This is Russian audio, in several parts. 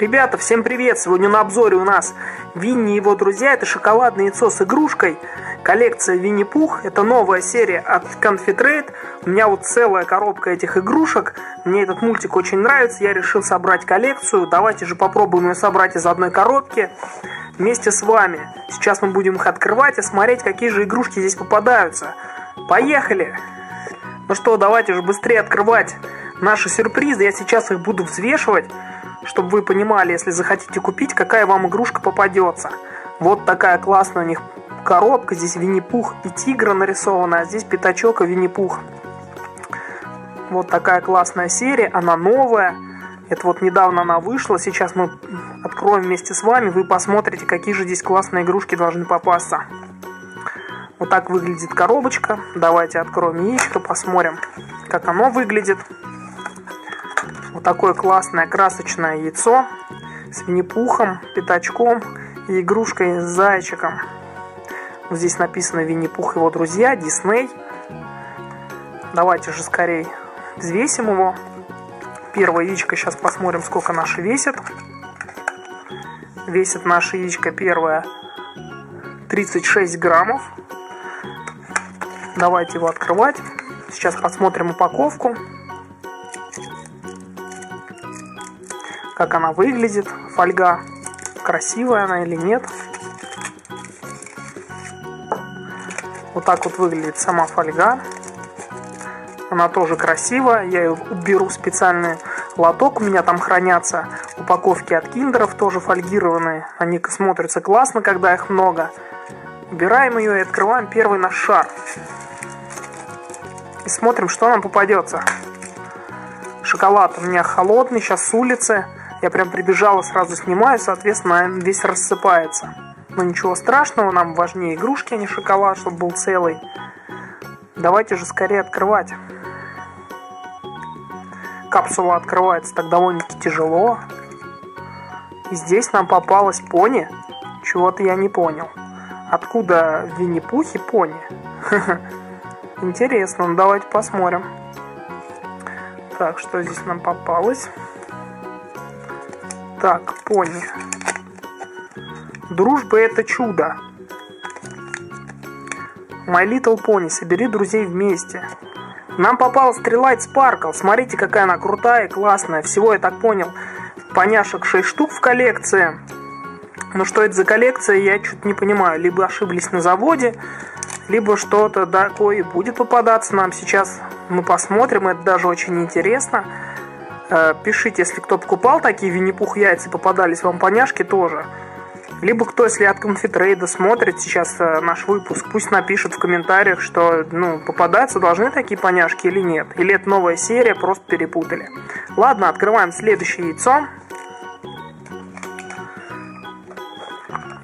Ребята, всем привет! Сегодня на обзоре у нас Винни и его друзья. Это шоколадное яйцо с игрушкой. Коллекция Винни-Пух. Это новая серия от Конфитрейд. У меня вот целая коробка этих игрушек. Мне этот мультик очень нравится. Я решил собрать коллекцию. Давайте же попробуем ее собрать из одной коробки вместе с вами. Сейчас мы будем их открывать и смотреть, какие же игрушки здесь попадаются. Поехали! Ну что, давайте же быстрее открывать наши сюрпризы. Я сейчас их буду взвешивать, чтобы вы понимали, если захотите купить, какая вам игрушка попадется. Вот такая классная у них коробка. Здесь Винни-Пух и тигра нарисована, а здесь пятачок и Винни-Пух. Вот такая классная серия, она новая. Это вот недавно она вышла. Сейчас мы откроем вместе с вами. Вы посмотрите, какие же здесь классные игрушки должны попасться. Вот так выглядит коробочка. Давайте откроем яичко, посмотрим, как оно выглядит. Вот такое классное красочное яйцо с Винни-Пухом, пятачком и игрушкой с зайчиком. Здесь написано Винни-Пух и его друзья, Дисней. Давайте же скорее взвесим его. Первое яичко, сейчас посмотрим, сколько наше весит. Весит наше яичко первое 36 граммов. Давайте его открывать. Сейчас посмотрим упаковку, как она выглядит, фольга красивая она или нет. Вот так вот выглядит сама фольга. Она тоже красивая. Я ее уберу в специальный лоток. У меня там хранятся упаковки от киндеров, тоже фольгированные. Они смотрятся классно, когда их много. Убираем ее и открываем первый наш шар. И смотрим, что нам попадется. Шоколад у меня холодный, сейчас с улицы. Я прям прибежала, сразу снимаю, соответственно, весь рассыпается. Но ничего страшного, нам важнее игрушки, а не шоколад, чтобы был целый. Давайте же скорее открывать. Капсула открывается так довольно-таки тяжело. И здесь нам попалась пони. Чего-то я не понял. Откуда Винни-Пух и пони? Интересно, ну давайте посмотрим. Так, что здесь нам попалось? Так, пони. Дружба — это чудо. My Little Pony. Собери друзей вместе. Нам попалась Твайлайт Спаркл. Смотрите, какая она крутая и классная. Всего, я так понял, поняшек 6 штук в коллекции. Но что это за коллекция, я чуть не понимаю. Либо ошиблись на заводе, либо что-то такое будет попадаться нам сейчас. Мы посмотрим, это даже очень интересно. Пишите, если кто покупал такие Винни-Пух яйца, попадались вам поняшки тоже. Либо кто, если от Конфитрейда смотрит сейчас наш выпуск, пусть напишет в комментариях, что попадаются должны такие поняшки или нет. Или это новая серия, просто перепутали. Ладно, открываем следующее яйцо.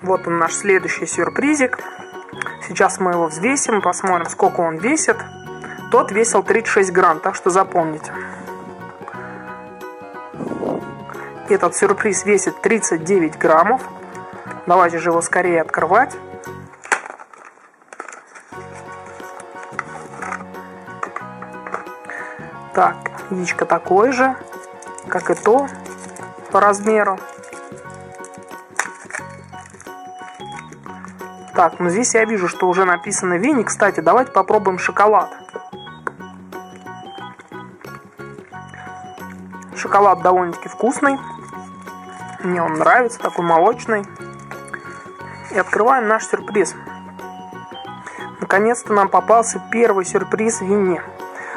Вот он, наш следующий сюрпризик. Сейчас мы его взвесим, посмотрим, сколько он весит. Тот весил 36 грамм, так что запомните. Этот сюрприз весит 39 граммов. Давайте же его скорее открывать. Так, яичко такое же, как и то, по размеру. Так, ну здесь я вижу, что уже написано Винни. Кстати, давайте попробуем шоколад. Шоколад довольно-таки вкусный. Мне он нравится, такой молочный. И открываем наш сюрприз. Наконец-то нам попался первый сюрприз Винни.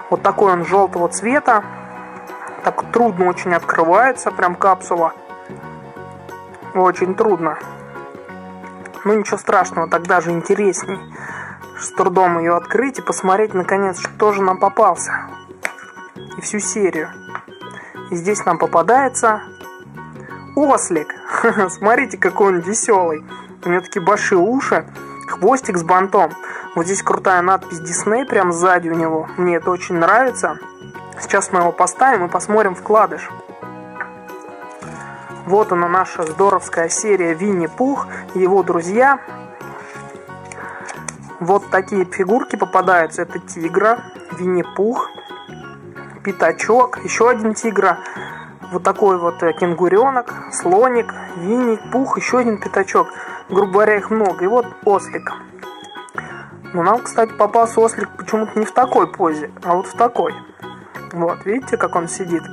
Вот такой он желтого цвета. Так трудно очень открывается, прям капсула. Очень трудно. Ну ничего страшного, так даже интересней. С трудом ее открыть и посмотреть, наконец, что же нам попался. И всю серию. И здесь нам попадается ослик. Смотрите, какой он веселый. У него такие большие уши, хвостик с бантом. Вот здесь крутая надпись Disney прям сзади у него. Мне это очень нравится. Сейчас мы его поставим и посмотрим вкладыш. Вот она, наша здоровская серия Винни-Пух и его друзья. Вот такие фигурки попадаются. Это тигра, Винни-Пух, пятачок, еще один тигра. вот такой вот кенгуренок, слоник, Винни-Пух, еще один пятачок. Грубо говоря, их много. И вот ослик. Но нам, кстати, попался ослик почему-то не в такой позе, а вот в такой. Вот, видите, как он сидит?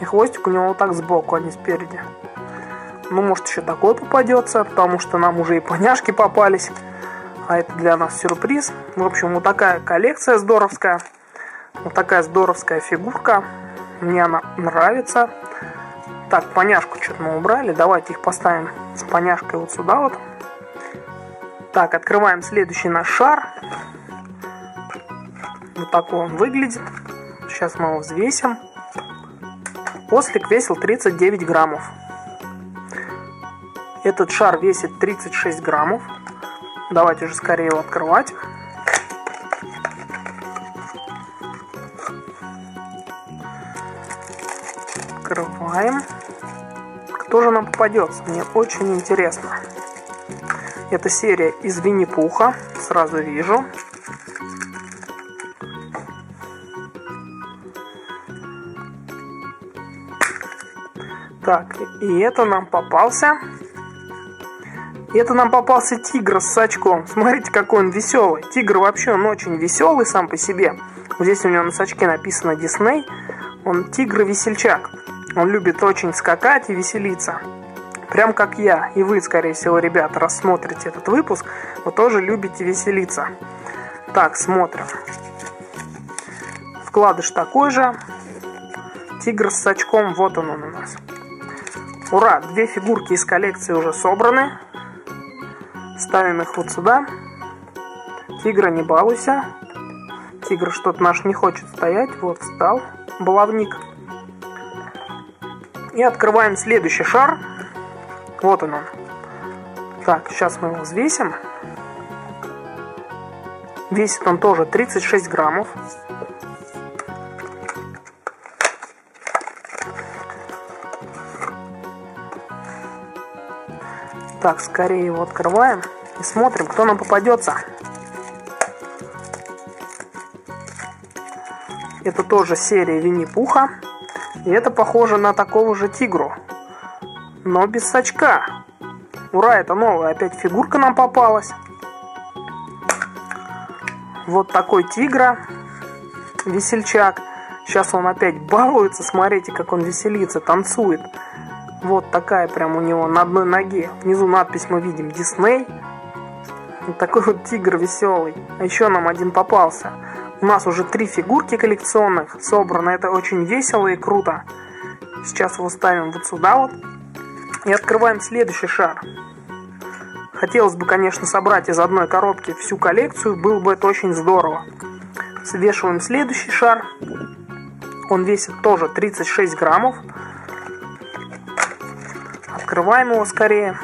И хвостик у него вот так сбоку, а не спереди. Ну, может, еще такой попадется, потому что нам уже и поняшки попались. А это для нас сюрприз. В общем, вот такая коллекция здоровская. Вот такая здоровская фигурка. Мне она нравится. Так, поняшку что-то мы убрали. Давайте их поставим с поняшкой вот сюда вот. Так, открываем следующий наш шар. Вот такой он выглядит. Сейчас мы его взвесим. Ослик весил 39 граммов. Этот шар весит 36 граммов. Давайте уже скорее его открывать. Открываем. Кто же нам попадется? Мне очень интересно. Это серия из Винни-Пуха. Сразу вижу. Так, и это нам попался. Это нам попался тигр с сачком. Смотрите, какой он веселый. Тигр вообще, он очень веселый сам по себе. Вот здесь у него на сачке написано Disney. Он тигр-весельчак. Он любит очень скакать и веселиться. Прям как я. И вы, скорее всего, ребята, рассмотрите этот выпуск. Вы тоже любите веселиться. Так, смотрим. Вкладыш такой же. Тигр с сачком. Вот он у нас. Ура! Две фигурки из коллекции уже собраны. Ставим их вот сюда. Тигра не балуйся. Тигр что-то наш не хочет стоять. Вот встал. Баловник. И открываем следующий шар. Вот он. Так, сейчас мы его взвесим. Весит он тоже 36 граммов. Так, скорее его открываем и смотрим, кто нам попадется. Это тоже серия Винни-Пуха. И это похоже на такого же тигру. Но без сачка. Ура, это новая опять фигурка нам попалась. Вот такой тигра. Весельчак. Сейчас он опять балуется. Смотрите, как он веселится, танцует. Вот такая прям у него на одной ноге. Внизу надпись мы видим Disney. Вот такой вот тигр веселый. А еще нам один попался. У нас уже три фигурки коллекционных собраны. Это очень весело и круто. Сейчас его ставим вот сюда вот. И открываем следующий шар. Хотелось бы, конечно, собрать из одной коробки всю коллекцию. Было бы это очень здорово. Свешиваем следующий шар. Он весит тоже 36 граммов. Открываем его скорее.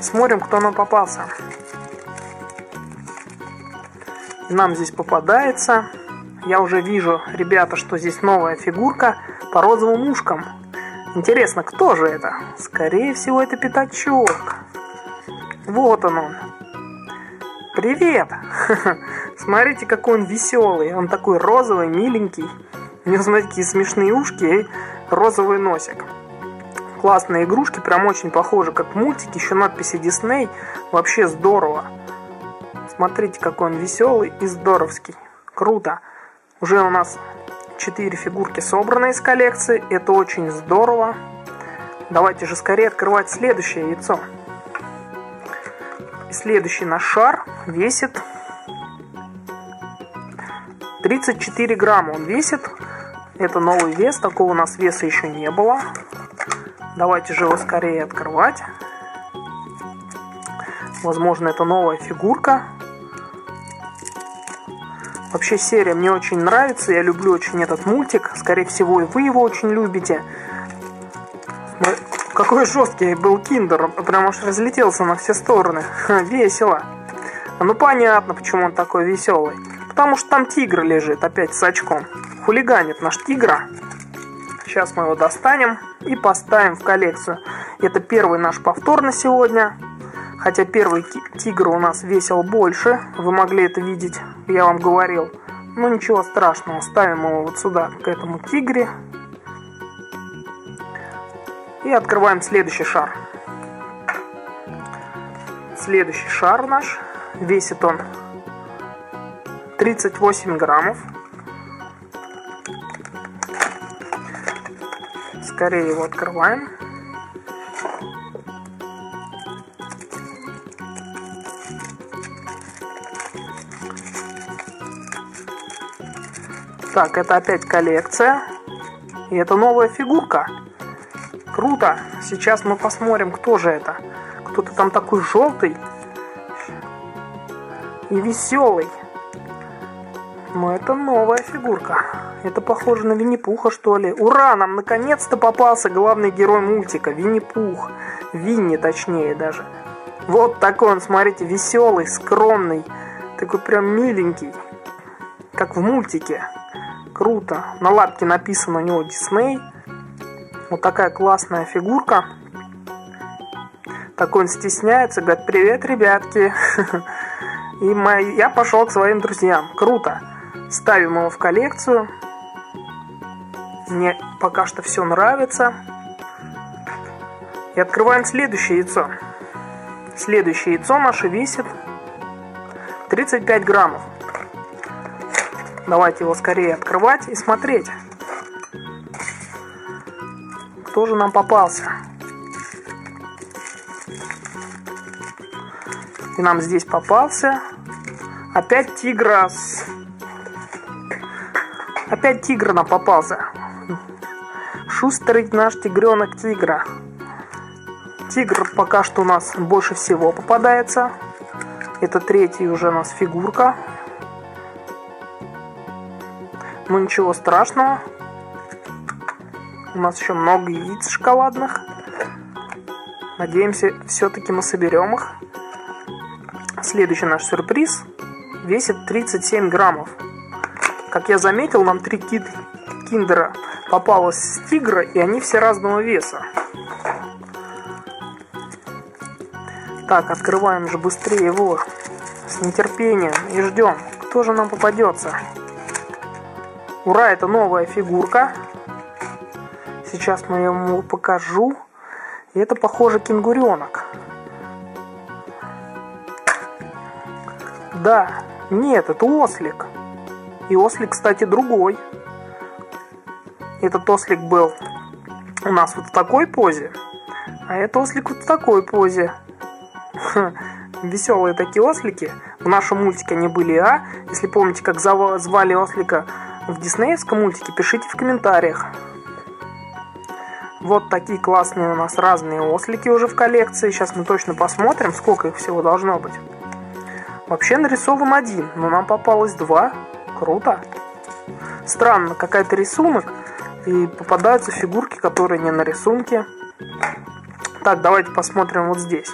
Смотрим, кто нам попался. Нам здесь попадается. Я уже вижу, ребята, что здесь новая фигурка по розовым ушкам. Интересно, кто же это? Скорее всего, это пятачок. Вот он. Привет! Смотрите, какой он веселый. Он такой розовый, миленький. У него, смотрите, какие смешные ушки и розовый носик. Классные игрушки, прям очень похожи, как мультики. Еще надписи Disney. Вообще здорово. Смотрите, какой он веселый и здоровский. Круто. Уже у нас 4 фигурки собраны из коллекции. Это очень здорово. Давайте же скорее открывать следующее яйцо. Следующий наш шар весит 34 грамма он весит. Это новый вес, такого у нас веса еще не было. Давайте же его скорее открывать. Возможно, это новая фигурка. Вообще серия мне очень нравится, я люблю очень этот мультик. Скорее всего, и вы его очень любите. Какой жесткий был киндер, прям аж разлетелся на все стороны. Весело. Ну понятно, почему он такой веселый. Потому что там тигр лежит опять с очком. Хулиганит наш тигра. Сейчас мы его достанем и поставим в коллекцию. Это первый наш повтор на сегодня. Хотя первый тигр у нас весил больше, вы могли это видеть, я вам говорил. Но ничего страшного, ставим его вот сюда, к этому тигре. И открываем следующий шар. Следующий шар наш, весит он 38 граммов. Скорее его открываем. Так, это опять коллекция. И это новая фигурка. Круто. Сейчас мы посмотрим, кто же это. Кто-то там такой желтый и веселый. Но это новая фигурка. Это похоже на Винни-Пуха, что ли. Ура! Нам наконец-то попался главный герой мультика. Винни-Пух. Винни, точнее, даже. Вот такой он, смотрите, веселый, скромный. Такой прям миленький. Как в мультике. Круто. На лапке написано у него Дисней. Вот такая классная фигурка. Так он стесняется, говорит: привет, ребятки. И я пошел к своим друзьям. Круто. Ставим его в коллекцию. Мне пока что все нравится. И открываем следующее яйцо. Следующее яйцо наше весит 35 граммов. Давайте его скорее открывать и смотреть, кто же нам попался. И нам здесь попался опять тигра. Опять тигр нам попался. Шустрый наш тигренок тигра. Тигр пока что у нас больше всего попадается. Это третья уже у нас фигурка. Но ничего страшного. У нас еще много яиц шоколадных. Надеемся, все-таки мы соберем их. Следующий наш сюрприз весит 37 граммов. Как я заметил, нам три киндера попалось с тигра, и они все разного веса. Так, открываем же быстрее его с нетерпением и ждем, кто же нам попадется. Ура, это новая фигурка. Сейчас я ему покажу. И это, похоже, кенгуренок. Да, нет, это ослик. И ослик, кстати, другой. Этот ослик был у нас вот в такой позе, а этот ослик вот в такой позе. Веселые такие ослики. В нашем мультике они были, если помните, как звали ослика в диснеевском мультике, пишите в комментариях. Вот такие классные у нас разные ослики уже в коллекции. Сейчас мы точно посмотрим, сколько их всего должно быть. Вообще нарисован один, но нам попалось два. Круто. Странно, какой-то рисунок, и попадаются фигурки, которые не на рисунке. Так, давайте посмотрим вот здесь.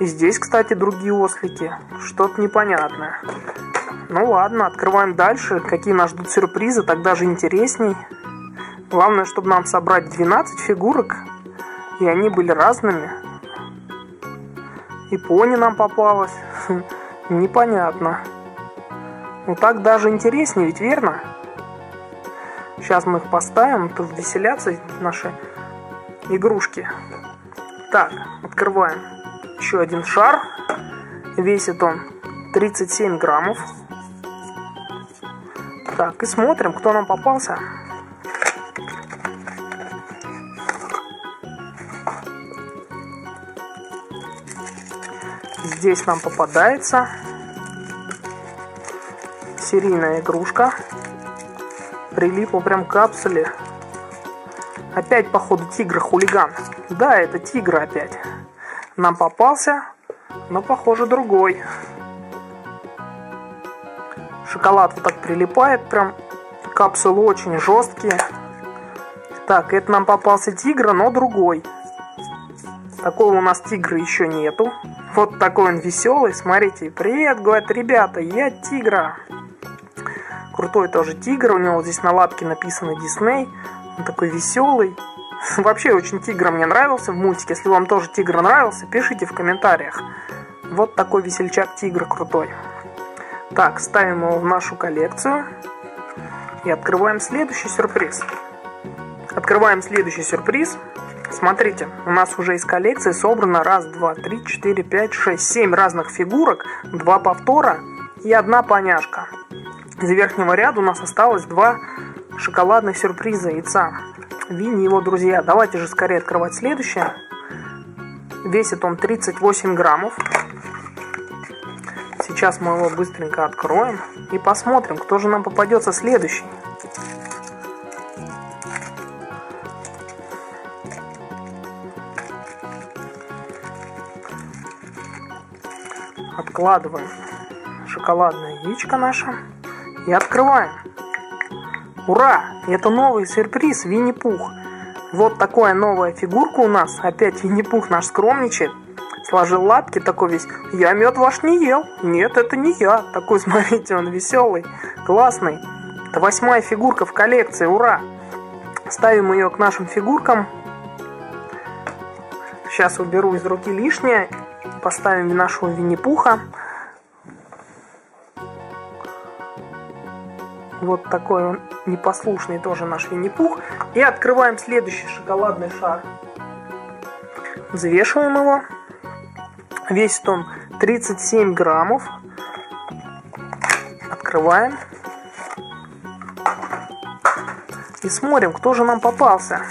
И здесь, кстати, другие ослики. Что-то непонятное. Ну ладно, открываем дальше. Какие нас ждут сюрпризы, так даже интересней. Главное, чтобы нам собрать 12 фигурок, и они были разными. И пони нам попалось. Непонятно. Ну так даже интереснее, ведь верно? Сейчас мы их поставим, тут веселятся наши игрушки. Так, открываем еще один шар. Весит он 37 граммов. Так, и смотрим, кто нам попался. Здесь нам попадается серийная игрушка. Прилипла прям к капсуле. Опять, походу, тигр-хулиган. Да, это тигр опять. Нам попался, но, похоже, другой. Шоколад вот так прилипает прям. Капсулы очень жесткие. Так, это нам попался тигр, но другой. Такого у нас тигра еще нету. Вот такой он веселый, смотрите. Привет, говорит, ребята, я тигра. Крутой тоже тигр, у него здесь на лапке написано Дисней. Он такой веселый. Вообще очень тигр мне нравился в мультике. Если вам тоже тигр нравился, пишите в комментариях. Вот такой весельчак тигр крутой. Так, ставим его в нашу коллекцию. И открываем следующий сюрприз. Открываем следующий сюрприз. Смотрите, у нас уже из коллекции собрано 1, 2, 3, 4, 5, 6, 7 разных фигурок, 2 повтора и 1 поняшка. Из верхнего ряда у нас осталось 2 шоколадных сюрприза яйца. Винни и его друзья. Давайте же скорее открывать следующее. Весит он 38 граммов. Сейчас мы его быстренько откроем и посмотрим, кто же нам попадется следующий. Откладываем шоколадное яичко наше и открываем. Ура! Это новый сюрприз Винни-Пух. Вот такая новая фигурка у нас. Опять Винни-Пух наш скромничает. Сложил лапки, такой весь: я мед ваш не ел. Нет, это не я. Такой, смотрите, он веселый, классный. Это 8-я фигурка в коллекции, ура! Ставим ее к нашим фигуркам. Сейчас уберу из руки лишнее. Поставим нашего Винни-Пуха. Вот такой он непослушный тоже наш Винни-Пух. И открываем следующий шоколадный шар. Взвешиваем его. Весит он 37 граммов. Открываем. И смотрим, кто же нам попался.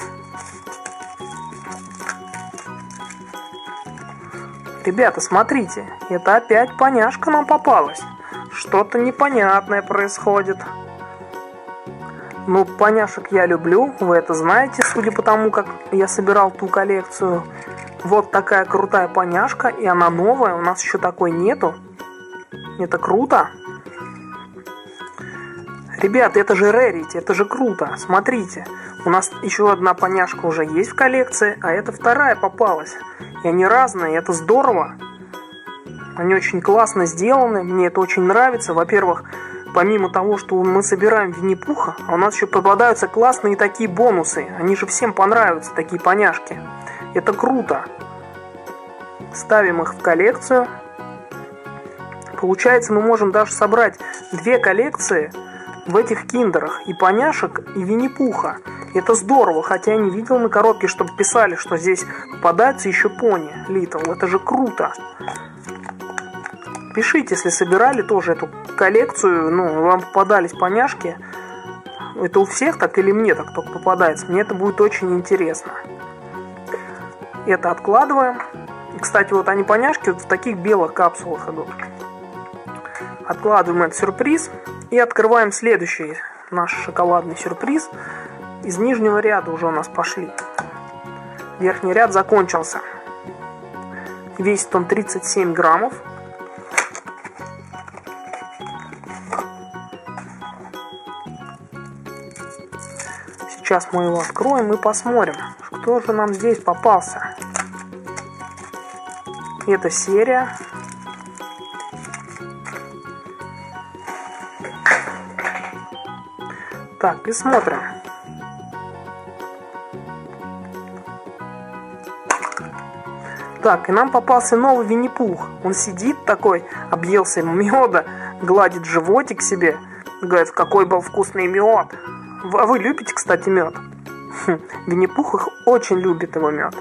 Ребята, смотрите, это опять поняшка нам попалась. Что-то непонятное происходит. Ну, поняшек я люблю, вы это знаете, судя по тому, как я собирал ту коллекцию. Вот такая крутая поняшка, и она новая, у нас еще такой нету. Это круто. Ребята, это же Рэрити, это же круто, смотрите. У нас еще одна поняшка уже есть в коллекции, а это вторая попалась. И они разные, это здорово. Они очень классно сделаны, мне это очень нравится. Во-первых, помимо того, что мы собираем Винни-Пуха, у нас еще попадаются классные такие бонусы. Они же всем понравятся, такие поняшки. Это круто. Ставим их в коллекцию. Получается, мы можем даже собрать 2 коллекции в этих киндерах. И поняшек, и Винни-Пуха. Это здорово, хотя я не видел на коробке, чтобы писали, что здесь попадается еще пони Литл. Это же круто. Пишите, если собирали тоже эту коллекцию, ну, вам попадались поняшки. Это у всех так или мне так только попадается? Мне это будет очень интересно. Это откладываем. Кстати, вот они поняшки вот в таких белых капсулах идут. Откладываем этот сюрприз и открываем следующий наш шоколадный сюрприз. Из нижнего ряда уже у нас пошли. Верхний ряд закончился. Весит он 37 граммов. Сейчас мы его откроем и посмотрим, кто же нам здесь попался. Это серия. Так, и смотрим. Так, и нам попался новый Винни-Пух. Он сидит такой, объелся меда, гладит животик себе. Говорит, какой был вкусный мед. А вы любите, кстати, мед? Винни-Пух их очень любит, его мед.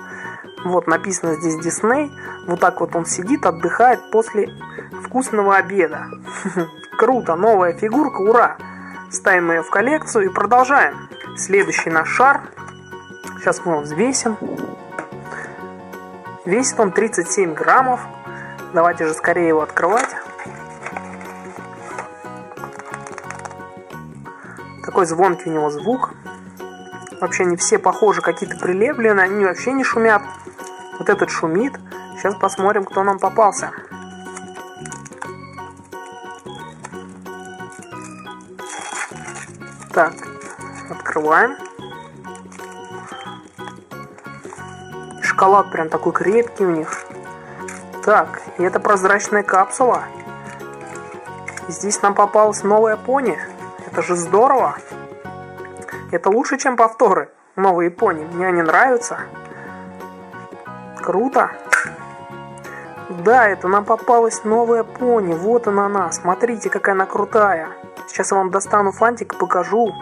Вот написано здесь Дисней. Вот так вот он сидит, отдыхает после вкусного обеда. Круто, новая фигурка, ура! Ставим ее в коллекцию и продолжаем. Следующий наш шар. Сейчас мы его взвесим. Весит он 37 граммов. Давайте же скорее его открывать. Такой звонкий у него звук. Вообще не все похожи, какие-то прилеплены, они вообще не шумят. Вот этот шумит. Сейчас посмотрим, кто нам попался. Так, открываем. Шоколад прям такой крепкий у них. Так, и это прозрачная капсула. Здесь нам попалась новая пони. Это же здорово. Это лучше, чем повторы. новые пони. Мне они нравятся. Круто. Да, это нам попалась новая пони. Вот она. Смотрите, какая она крутая. Сейчас я вам достану фантик и покажу.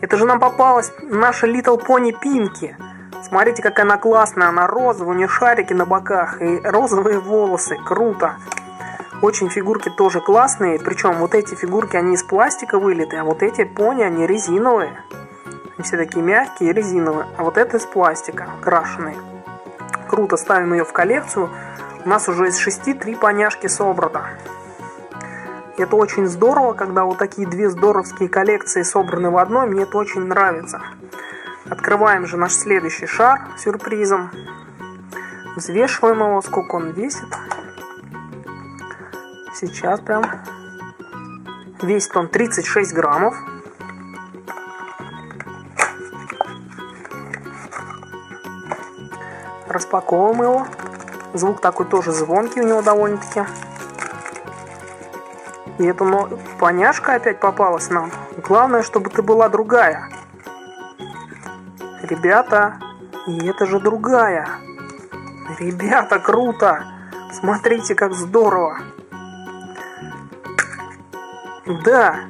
Это же нам попалась наша Little Pony Пинки. Смотрите, какая она классная. Она розовая, у нее шарики на боках и розовые волосы. Круто. Очень фигурки тоже классные. Причем вот эти фигурки, они из пластика вылиты, а вот эти пони, они резиновые. Они все такие мягкие и резиновые. А вот это из пластика, крашеные. Круто, ставим ее в коллекцию. У нас уже из 6 3 поняшки собрано. Это очень здорово, когда вот такие две здоровские коллекции собраны в одной. Мне это очень нравится. Открываем же наш следующий шар сюрпризом. Взвешиваем его, сколько он весит. Сейчас прям. Весит он 36 граммов. Распаковываем его. Звук такой тоже звонкий у него довольно-таки. И эта поняшка опять попалась нам. Главное, чтобы ты была другая. Ребята, и это же другая. Ребята, круто. Смотрите, как здорово. Да.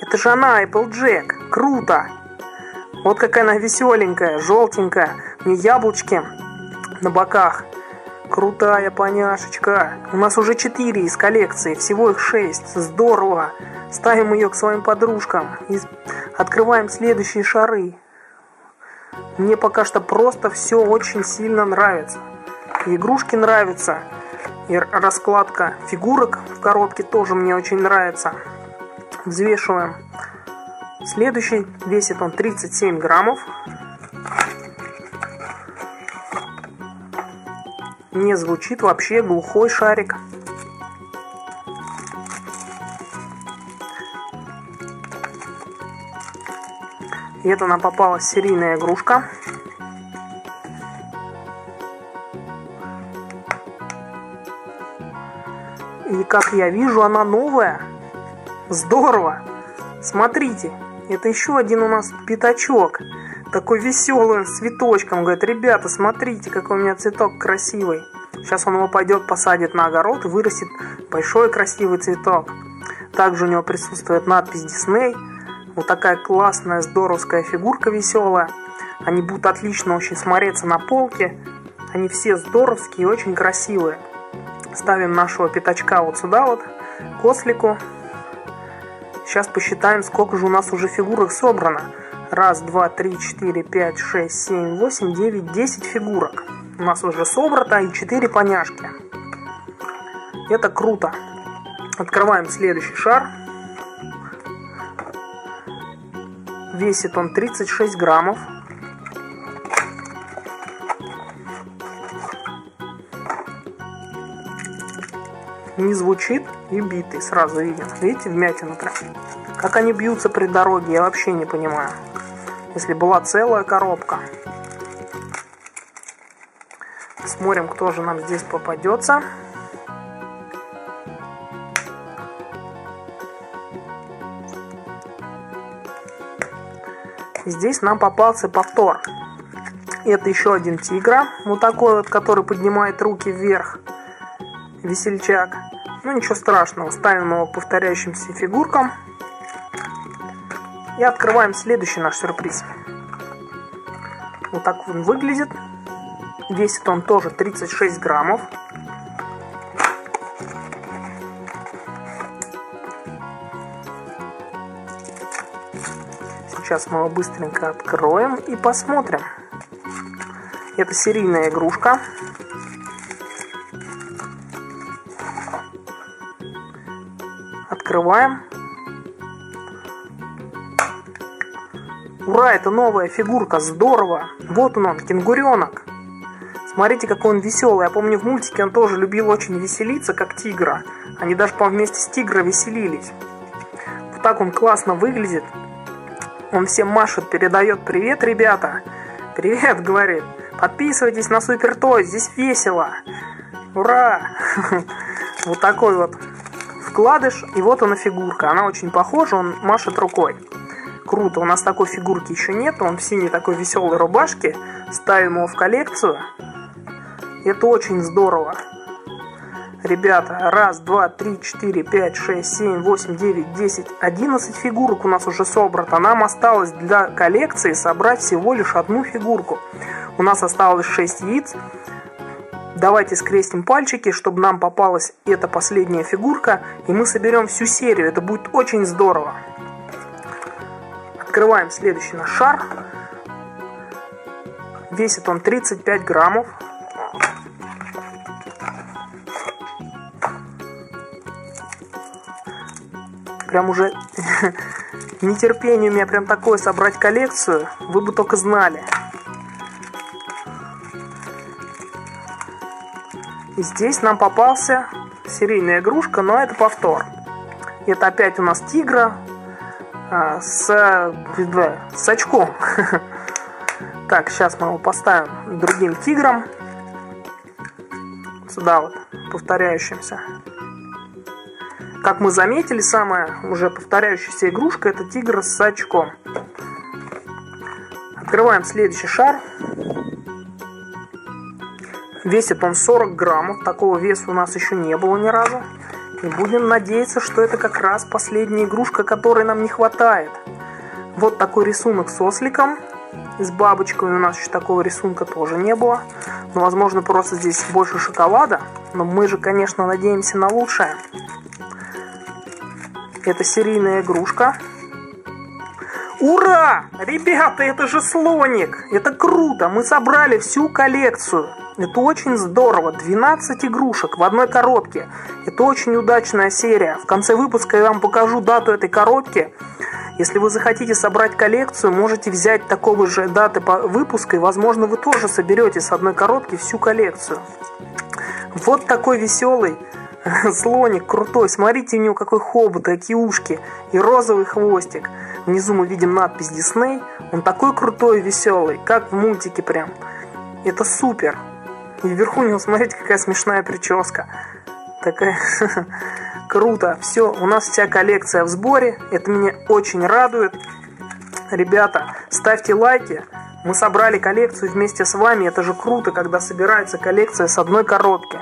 Это же она, Apple Jack. Круто. Вот какая она веселенькая, желтенькая. У нее яблочки на боках. Крутая поняшечка. У нас уже 4 из коллекции. Всего их 6. Здорово. Ставим ее к своим подружкам. И открываем следующие шары. Мне пока что просто все очень сильно нравится. И игрушки нравятся. И раскладка фигурок в коробке тоже мне очень нравится. Взвешиваем. Следующий. Весит он 37 граммов. Не звучит вообще, глухой шарик. И это нам попалась серийная игрушка. И как я вижу, она новая. Здорово! Смотрите, это еще один у нас пятачок. Такой веселый, с цветочком. Говорит, ребята, смотрите, какой у меня цветок красивый. Сейчас он его пойдет, посадит на огород, вырастет большой красивый цветок. Также у него присутствует надпись Disney. Вот такая классная, здоровская фигурка веселая. Они будут отлично очень смотреться на полке. Они все здоровские и очень красивые. Ставим нашего пятачка вот сюда вот, к ослику. Сейчас посчитаем, сколько же у нас уже фигурок собрано. 1, 2, 3, 4, 5, 6, 7, 8, 9, 10 фигурок. У нас уже собрано и 4 поняшки. Это круто. Открываем следующий шар. Весит он 36 граммов. Не звучит и битый, сразу видим. Видите, вмятину прям. Как они бьются при дороге, я вообще не понимаю. Если была целая коробка. Смотрим, кто же нам здесь попадется. Здесь нам попался повтор. Это еще один тигра. Вот такой вот, который поднимает руки вверх. Весельчак. Ну ничего страшного, ставим его к повторяющимся фигуркам. И открываем следующий наш сюрприз. Вот так он выглядит. Весит он тоже 36 граммов. Сейчас мы его быстренько откроем и посмотрим. Это серийная игрушка. Открываем. Ура, это новая фигурка, здорово. Вот он, кенгуренок. Смотрите, какой он веселый. Я помню, в мультике он тоже любил очень веселиться, как тигра. Они даже, по-моему, вместе с тигром веселились. Вот так он классно выглядит. Он всем машет, передает привет, ребята. Привет, говорит. Подписывайтесь на Супер Той, здесь весело. Ура. Вот такой вот вкладыш. И вот она фигурка. Она очень похожа, он машет рукой. Круто, у нас такой фигурки еще нет. Он в синей такой веселой рубашке. Ставим его в коллекцию. Это очень здорово. Ребята, 1, 2, 3, 4, 5, 6, 7, 8, 9, 10, 11 фигурок у нас уже собрано. Нам осталось для коллекции собрать всего лишь одну фигурку. У нас осталось 6 яиц. Давайте скрестим пальчики, чтобы нам попалась эта последняя фигурка. И мы соберем всю серию. Это будет очень здорово. Открываем следующий наш шар. Весит он 35 граммов. Прям уже нетерпение у меня прям такое собрать коллекцию. Вы бы только знали. И здесь нам попался серийная игрушка, но это повтор. Это опять у нас тигра с очком. Так, сейчас мы его поставим другим тигром. Сюда вот, повторяющимся. Как мы заметили, самая уже повторяющаяся игрушка — это тигр с очком. Открываем следующий шар. Весит он 40 граммов. Такого веса у нас еще не было ни разу. И будем надеяться, что это как раз последняя игрушка, которой нам не хватает. Вот такой рисунок с осликом. С бабочкой у нас еще такого рисунка тоже не было. Но, возможно, просто здесь больше шоколада. Но мы же, конечно, надеемся на лучшее. Это серийная игрушка. Ура! Ребята, это же слоник! Это круто! Мы собрали всю коллекцию. Это очень здорово. 12 игрушек в одной коробке. Это очень удачная серия. В конце выпуска я вам покажу дату этой коробки. Если вы захотите собрать коллекцию, можете взять такого же даты выпуска. И, возможно, вы тоже соберете с одной коробки всю коллекцию. Вот такой веселый слоник крутой. Смотрите, у него какой хобот, какие ушки и розовый хвостик. Внизу мы видим надпись Disney. Он такой крутой и веселый, как в мультике прям. Это супер. И вверху у него, смотрите, какая смешная прическа. Такая круто. Все, у нас вся коллекция в сборе. Это меня очень радует. Ребята, ставьте лайки. Мы собрали коллекцию вместе с вами. Это же круто, когда собирается коллекция с одной коробки.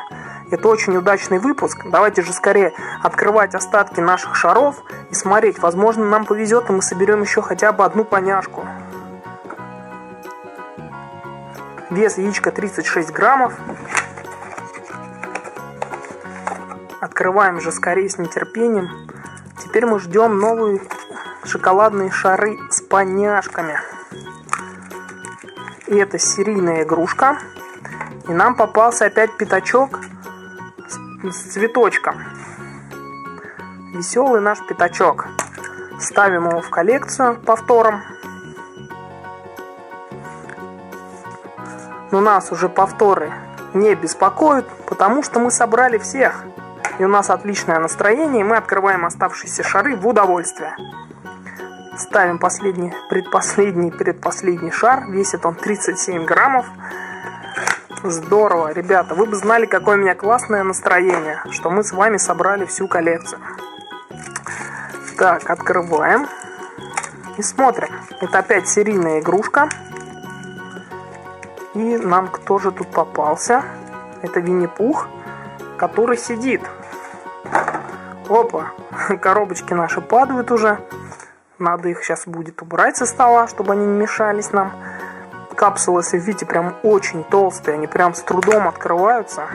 Это очень удачный выпуск. Давайте же скорее открывать остатки наших шаров и смотреть. Возможно, нам повезет, и мы соберем еще хотя бы одну поняшку. Вес яичка 36 граммов. Открываем же скорее с нетерпением. Теперь мы ждем новые шоколадные шары с поняшками. И это серийная игрушка. И нам попался опять пятачок с цветочком. Веселый наш пятачок. Ставим его в коллекцию повтором. Но нас уже повторы не беспокоят, потому что мы собрали всех. И у нас отличное настроение, и мы открываем оставшиеся шары в удовольствие. Ставим последний, предпоследний шар. Весит он 37 граммов. Здорово, ребята, вы бы знали, какое у меня классное настроение, что мы с вами собрали всю коллекцию. Так, открываем и смотрим. Это опять серийная игрушка. И нам кто же тут попался? Это Винни-Пух, который сидит. Опа, коробочки наши падают уже. Надо их сейчас будет убрать со стола, чтобы они не мешались нам. Капсулы, если видите, прям очень толстые. Они прям с трудом открываются.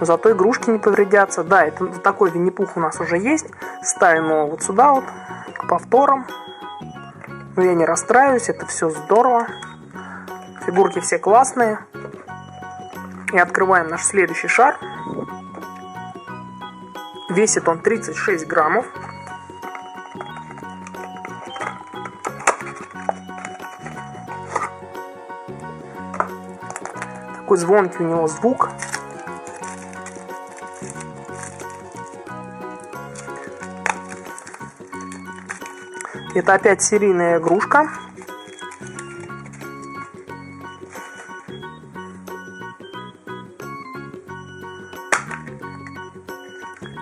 Но зато игрушки не повредятся. Да, это такой Винни-Пух у нас уже есть. Ставим его вот сюда вот, к повторам. Но я не расстраиваюсь, это все здорово. Фигурки все классные. И открываем наш следующий шар. Весит он 36 граммов. Такой звонкий у него звук. Это опять серийная игрушка.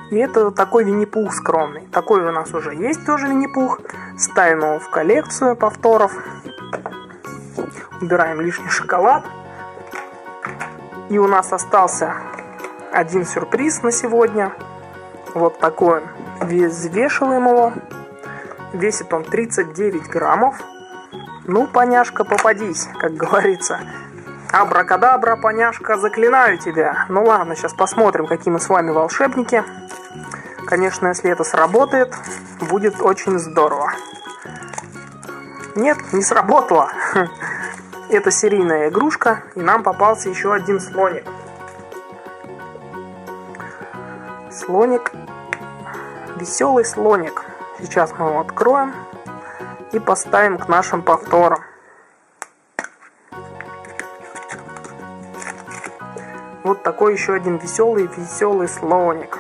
И И это такой Винни-Пух скромный. Такой у нас уже есть тоже Винни-Пух. Ставим его в коллекцию повторов. Убираем лишний шоколад. И у нас остался один сюрприз на сегодня. Вот такой. Взвешиваем его. Весит он 39 граммов. Ну, поняшка, попадись, как говорится. Абракадабра, поняшка, заклинаю тебя. Ну ладно, сейчас посмотрим, какие мы с вами волшебники. Конечно, если это сработает, будет очень здорово. Нет, не сработало. Это серийная игрушка, и нам попался еще один слоник. Слоник. Веселый слоник. Сейчас мы его откроем и поставим к нашим повторам. Вот такой еще один веселый слоник.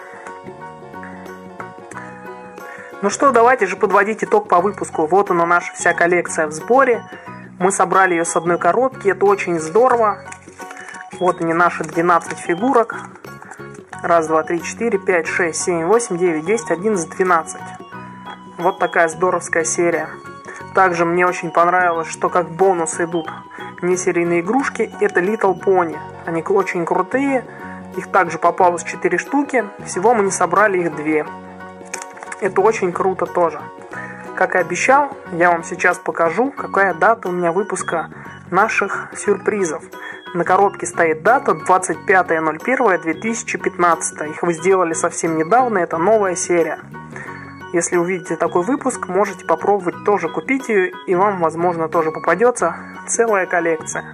Ну что, давайте же подводить итог по выпуску. Вот она, наша вся коллекция в сборе. Мы собрали ее с одной коробки. Это очень здорово. Вот они, наши 12 фигурок. 1, 2, 3, 4, 5, 6, 7, 8, 9, 10, 11, 12. Вот такая здоровская серия. Также мне очень понравилось, что как бонус идут не серийные игрушки, это Little Pony. Они очень крутые. Их также попалось 4 штуки. Всего мы не собрали их 2. Это очень круто тоже. Как и обещал, я вам сейчас покажу, какая дата у меня выпуска наших сюрпризов. На коробке стоит дата 25.01.2015. Их вы сделали совсем недавно, это новая серия. Если увидите такой выпуск, можете попробовать тоже купить ее, и вам, возможно, тоже попадется целая коллекция.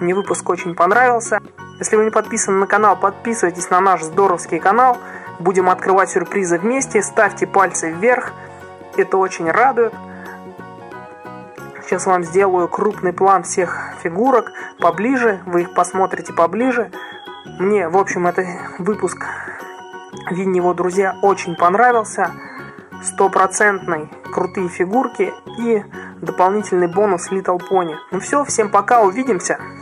Мне выпуск очень понравился. Если вы не подписаны на канал, подписывайтесь на наш здоровский канал. Будем открывать сюрпризы вместе, ставьте пальцы вверх. Это очень радует. Сейчас вам сделаю крупный план всех фигурок поближе. Вы их посмотрите поближе. Мне, в общем, этот выпуск Винни и его друзья очень понравился. 100% крутые фигурки и дополнительный бонус Little Pony. Ну все, всем пока, увидимся!